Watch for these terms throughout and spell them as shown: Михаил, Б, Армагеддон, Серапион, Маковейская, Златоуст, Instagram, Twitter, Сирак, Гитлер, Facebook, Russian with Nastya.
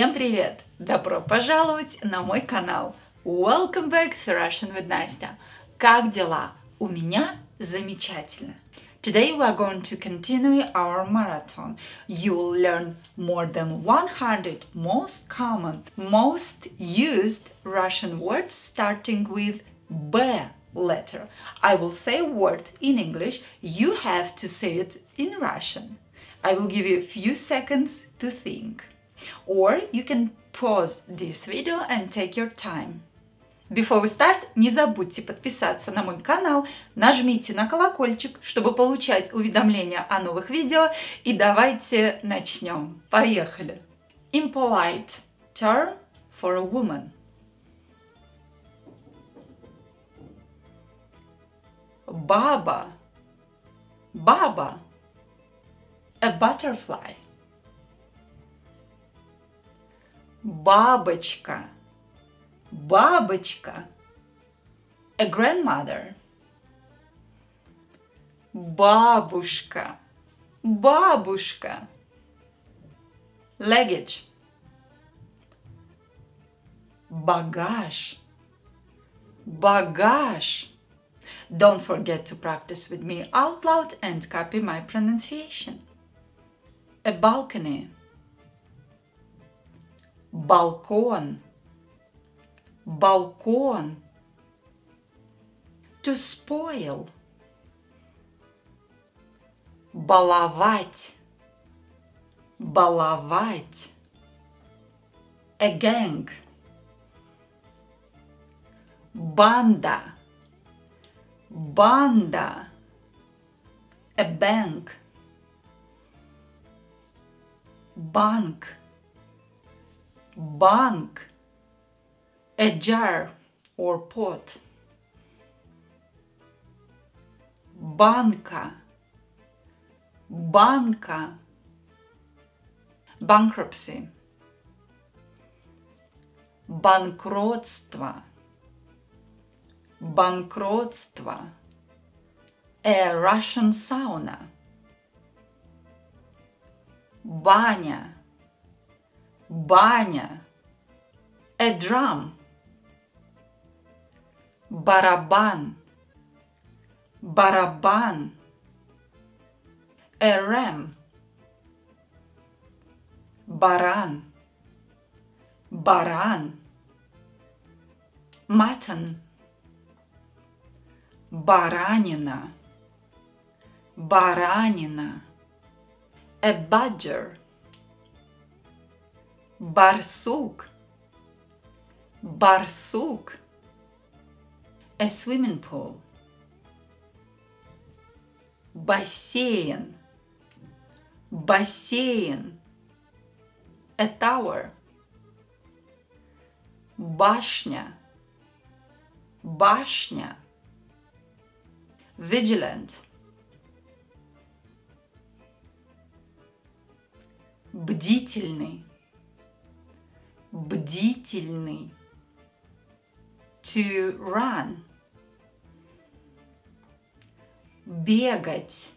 Всем привет! Добро пожаловать на мой канал! Welcome back to Russian with Nastya! Как дела? У меня замечательно! Today we are going to continue our marathon. You will learn more than 100 most common, most used Russian words starting with Б letter. I will say a word in English, you have to say it in Russian. I will give you a few seconds to think. Or you can pause this video and take your time. Before we start, не забудьте подписаться на мой канал, нажмите на колокольчик, чтобы получать уведомления о новых видео, и давайте начнем. Поехали! Impolite term for a woman. Баба. Баба. A butterfly. Бабочка. Бабочка. A grandmother. Бабушка. Бабушка. Luggage. Багаж. Багаж. Don't forget to practice with me out loud and copy my pronunciation. A balcony. Balcón. Balcón. To spoil. Баловать. Баловать. A gang. Банда. Банда. A bank. Банк. Банк. A jar or pot. Банка. Банка. Bankruptcy. Банкротство. Банкротство. A Russian sauna. Баня. Баня. A drum. Барабан. Барабан. A ram. Баран. Баран. Mutton. Баранина. Баранина. A badger. Барсук. Барсук. A swimming pool. Бассейн. Бассейн. A tower. Башня. Башня. Vigilant. Бдительный. Бдительный. To run. Бегать.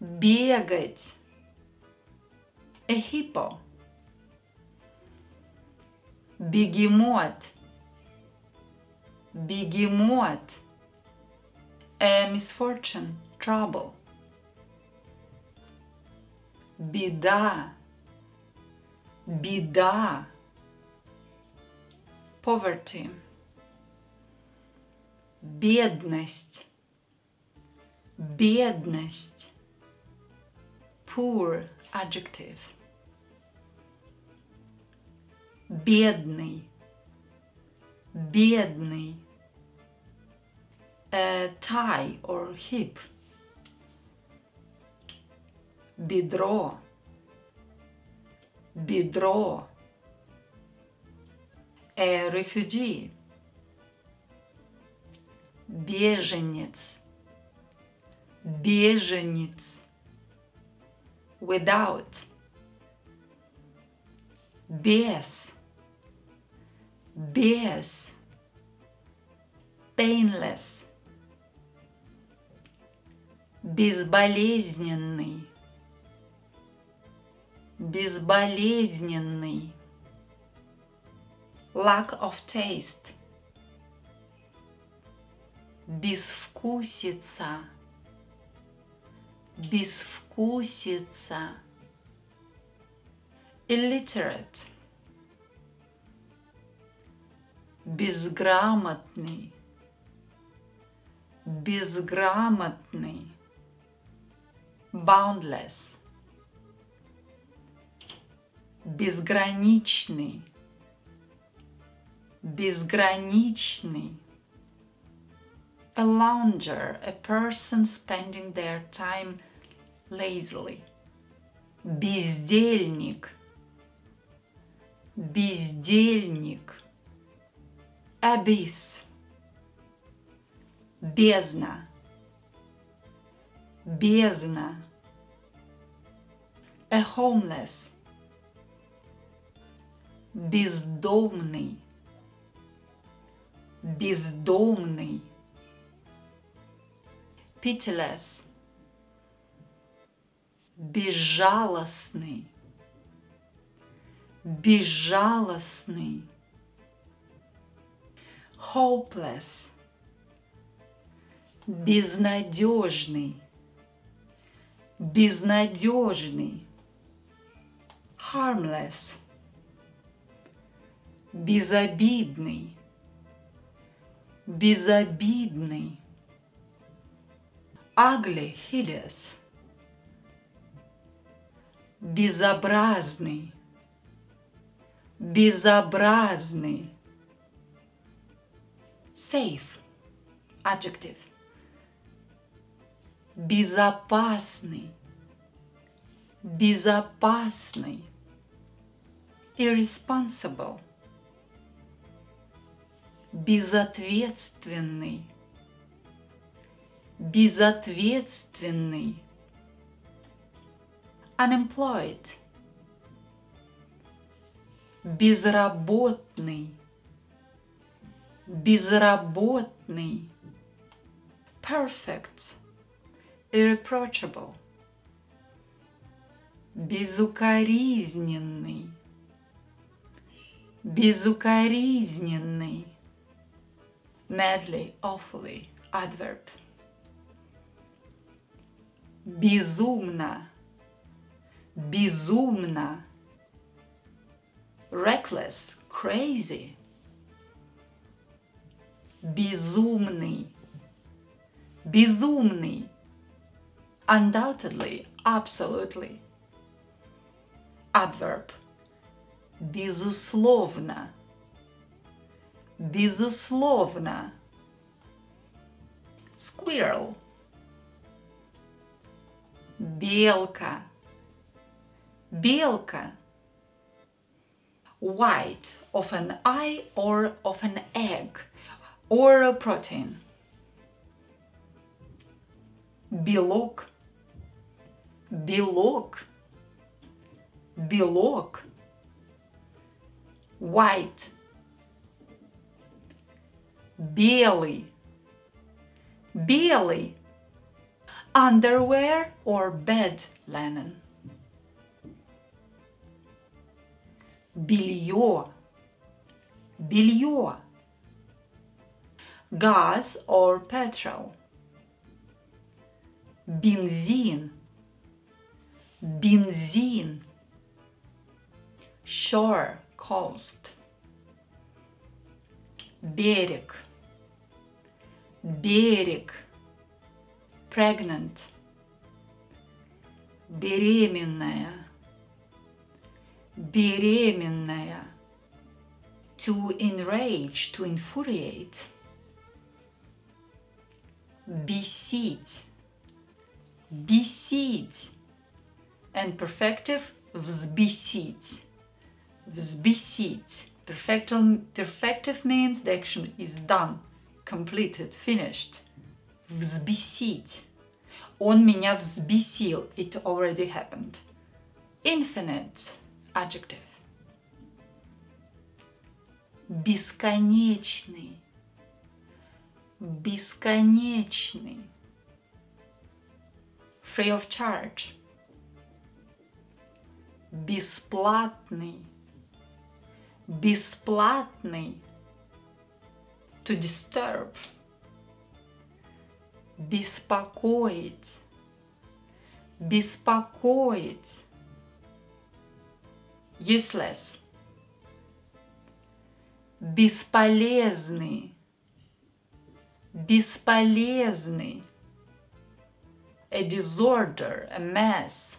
Бегать. A hippo. Бегемот. Бегемот. A misfortune, trouble. Беда. Беда. Poverty. Бедность. Бедность. Poor adjective. Бедный. Бедный. A tie or hip. Бедро. Бедро. A refugee. Беженец. Беженец. Without. Без. Без. Painless. Безболезненный. безболезненный, lack of taste, безвкусица, безвкусица, illiterate, безграмотный, безграмотный, boundless, безграничный, безграничный, a lounger, a person spending their time lazily, бездельник, бездельник, abyss, бездна, бездна, a homeless, бездомный, бездомный, pitiless, безжалостный, безжалостный, hopeless, безнадежный, безнадежный, harmless, безобидный, безобидный, ugly, hideous, безобразный, безобразный, safe, adjective, безопасный, безопасный, irresponsible, безответственный, безответственный, unemployed, безработный, безработный, perfect, irreproachable, безукоризненный, безукоризненный, madly, awfully, adverb, безумно, безумно, reckless, crazy, безумный, безумный, undoubtedly, absolutely, adverb, безусловно, безусловно, squirrel, белка, белка, white, of an eye or of an egg or a protein, белок, белок, белок, white, белый, белый, underwear or bed linen, белье, белье, gas or petrol, бензин, бензин, shore, coast, берег, берег, pregnant, беременная, беременная, to enrage, to infuriate, бесить, бесить, and perfective, взбесить, взбесить, perfective means the action is done, completed, finished, взбесить, он меня взбесил, it already happened, infinite, adjective, бесконечный, бесконечный, free of charge, бесплатный, бесплатный, to disturb, беспокоить, беспокоить, useless, бесполезный, бесполезный, a disorder, a mess,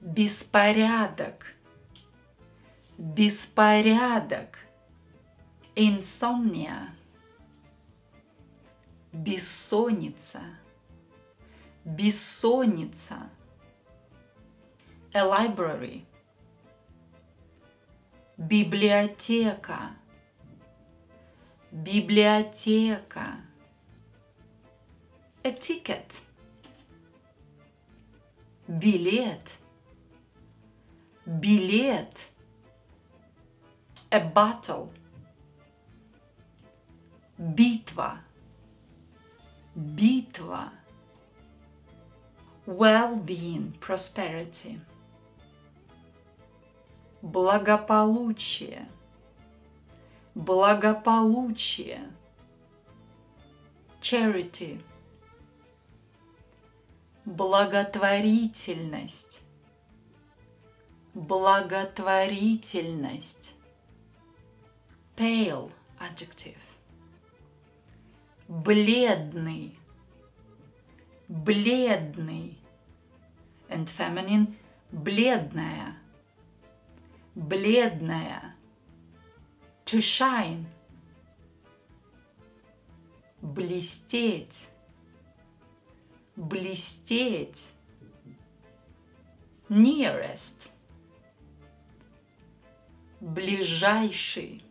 беспорядок, беспорядок, insomnia, бессонница, бессонница, a library, библиотека, библиотека, a ticket, билет, билет, a battle, битва, битва, well-being, prosperity, благополучие, благополучие, charity, благотворительность, благотворительность, pale, adjective, бледный, бледный, and feminine, бледная, бледная, to shine, блестеть, блестеть, nearest, ближайший,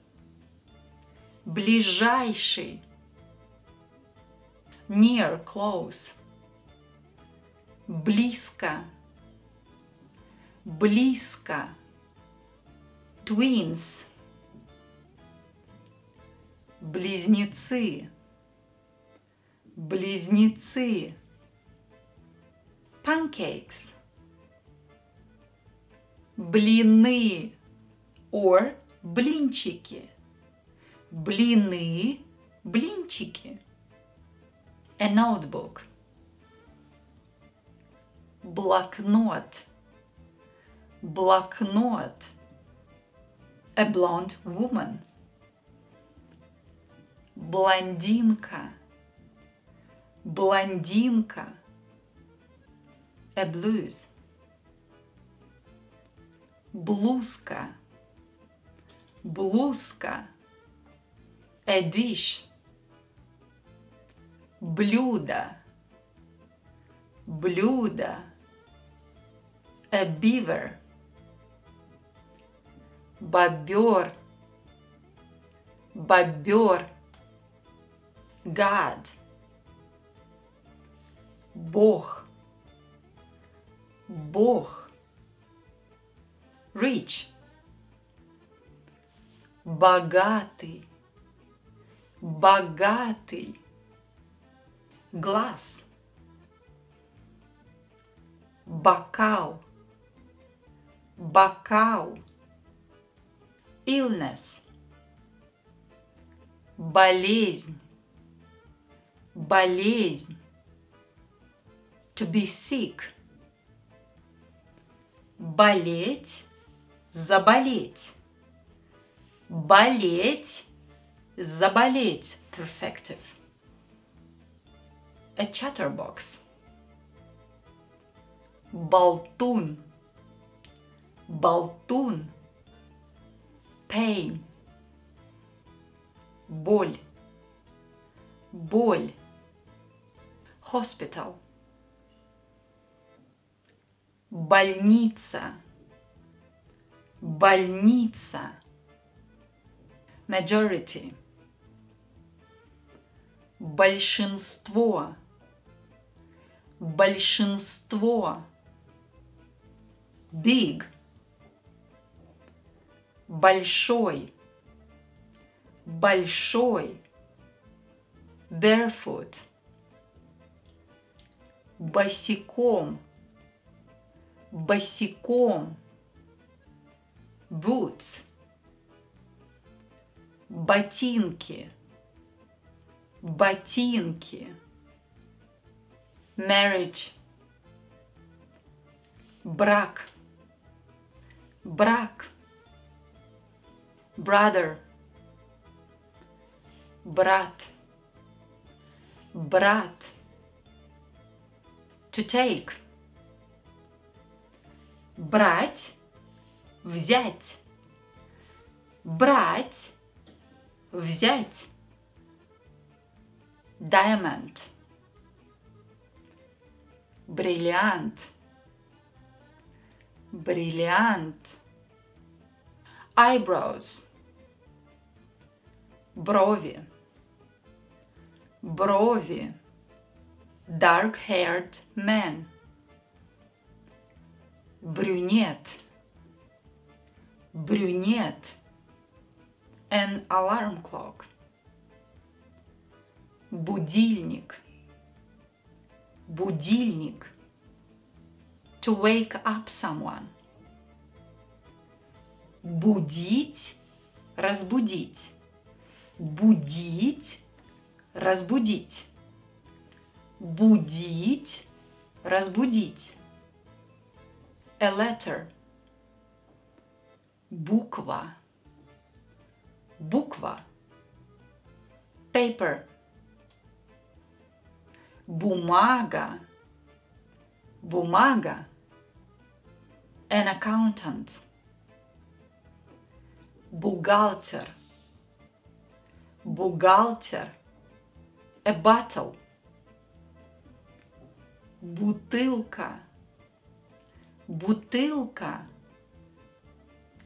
ближайший, near, close, близко, близко, twins, близнецы, близнецы, pancakes, блины, or блинчики, блины, блинчики, a notebook, блокнот, блокнот, a blonde woman, блондинка, блондинка, a blues, блузка, блузка, a dish, блюдо, блюдо, a beaver, бобер, бобер, God, Бог, Бог, rich, богатый, богатый, glass, бокал, бокал, illness, болезнь, болезнь, to be sick, болеть, заболеть, болеть, заболеть, perfective, a chatterbox, болтун, болтун, pain, боль, боль, hospital, больница, больница, majority, большинство, большинство, big, большой, большой, barefoot, босиком, босиком, boots, ботинки, ботинки, marriage, брак, брак, brother, брат, брат, to take, брать, взять, брать, взять, diamond, бриллиант, бриллиант, eyebrows, брови, брови, dark-haired man, брюнет, брюнет, an alarm clock, будильник, будильник, to wake up someone, будить, разбудить, будить, разбудить, будить, разбудить, a letter, буква, буква, paper, бумага, бумага, an accountant, бухгалтер, бухгалтер, a bottle, бутылка, бутылка,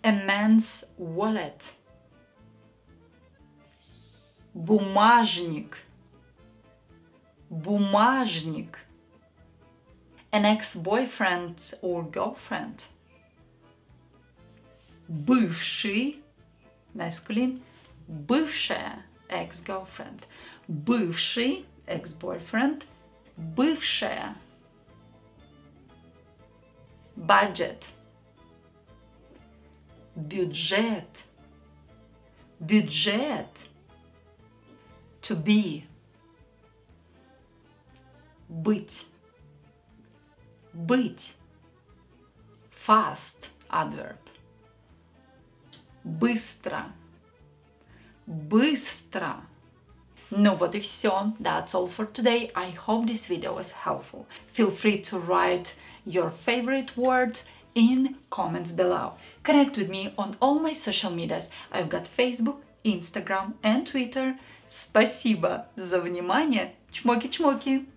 a man's wallet, бумажник, бумажник, an ex-boyfriend or girlfriend, бывший, masculine, бывшая, ex-girlfriend, бывший, ex-boyfriend, бывшая, budget, бюджет, бюджет, to be, быть, быть, fast, adverb, быстро, быстро. Ну вот и все. That's all for today. I hope this video was helpful. Feel free to write your favorite word in comments below. Connect with me on all my social medias. I've got Facebook, Instagram and Twitter. Спасибо за внимание. Чмоки-чмоки.